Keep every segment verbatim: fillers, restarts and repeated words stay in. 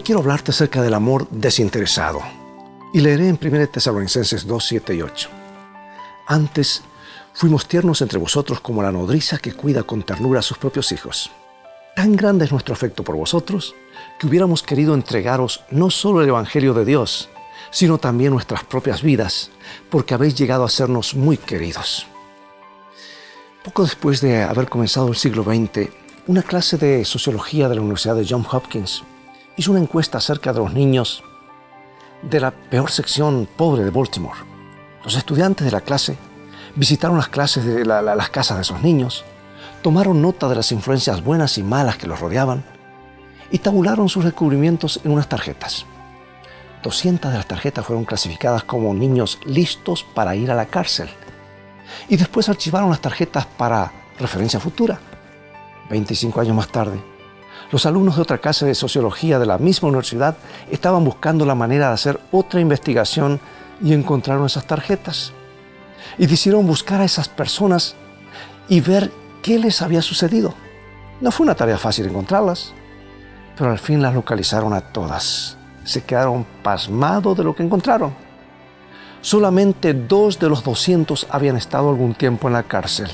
Hoy quiero hablarte acerca del amor desinteresado. Y leeré en primera Tesalonicenses dos, siete y ocho. Antes fuimos tiernos entre vosotros como la nodriza que cuida con ternura a sus propios hijos. Tan grande es nuestro afecto por vosotros que hubiéramos querido entregaros no solo el Evangelio de Dios, sino también nuestras propias vidas, porque habéis llegado a sernos muy queridos. Poco después de haber comenzado el siglo veinte, una clase de sociología de la Universidad de Johns Hopkins hizo una encuesta acerca de los niños de la peor sección pobre de Baltimore. Los estudiantes de la clase visitaron las, clases de la, la, las casas de esos niños, tomaron nota de las influencias buenas y malas que los rodeaban y tabularon sus descubrimientos en unas tarjetas. doscientas de las tarjetas fueron clasificadas como niños listos para ir a la cárcel y después archivaron las tarjetas para referencia futura. veinticinco años más tarde, los alumnos de otra clase de sociología de la misma universidad estaban buscando la manera de hacer otra investigación y encontraron esas tarjetas y decidieron buscar a esas personas y ver qué les había sucedido. No fue una tarea fácil encontrarlas, pero al fin las localizaron a todas. Se quedaron pasmados de lo que encontraron. Solamente dos de los doscientos habían estado algún tiempo en la cárcel.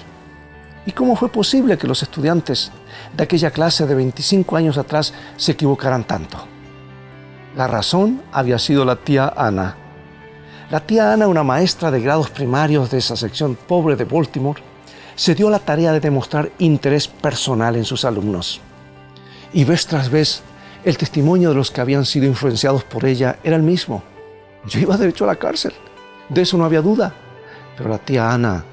¿Y cómo fue posible que los estudiantes de aquella clase de veinticinco años atrás se equivocaran tanto? La razón había sido la tía Ana. La tía Ana, una maestra de grados primarios de esa sección pobre de Baltimore, se dio la tarea de demostrar interés personal en sus alumnos. Y vez tras vez, el testimonio de los que habían sido influenciados por ella era el mismo. Yo iba derecho a la cárcel, de eso no había duda. Pero la tía Ana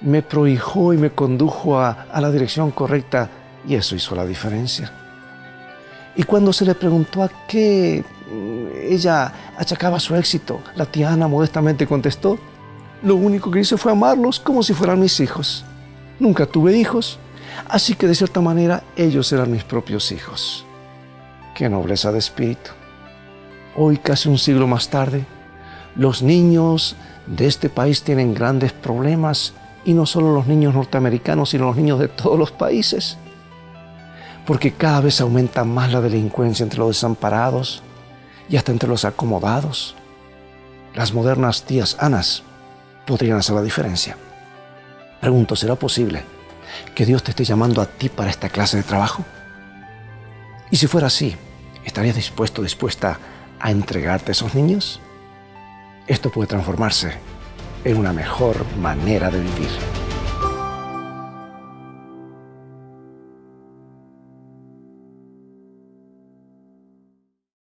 me prohijó y me condujo a, a la dirección correcta y eso hizo la diferencia. Y cuando se le preguntó a qué ella achacaba su éxito, la tía Ana modestamente contestó: lo único que hice fue amarlos como si fueran mis hijos. Nunca tuve hijos, así que de cierta manera ellos eran mis propios hijos. ¡Qué nobleza de espíritu! Hoy, casi un siglo más tarde, los niños de este país tienen grandes problemas, y no solo los niños norteamericanos, sino los niños de todos los países. Porque cada vez aumenta más la delincuencia entre los desamparados y hasta entre los acomodados. Las modernas tías Anas podrían hacer la diferencia. Pregunto, ¿será posible que Dios te esté llamando a ti para esta clase de trabajo? Y si fuera así, ¿estarías dispuesto, dispuesta a entregarte a esos niños? Esto puede transformarse en una mejor manera de vivir.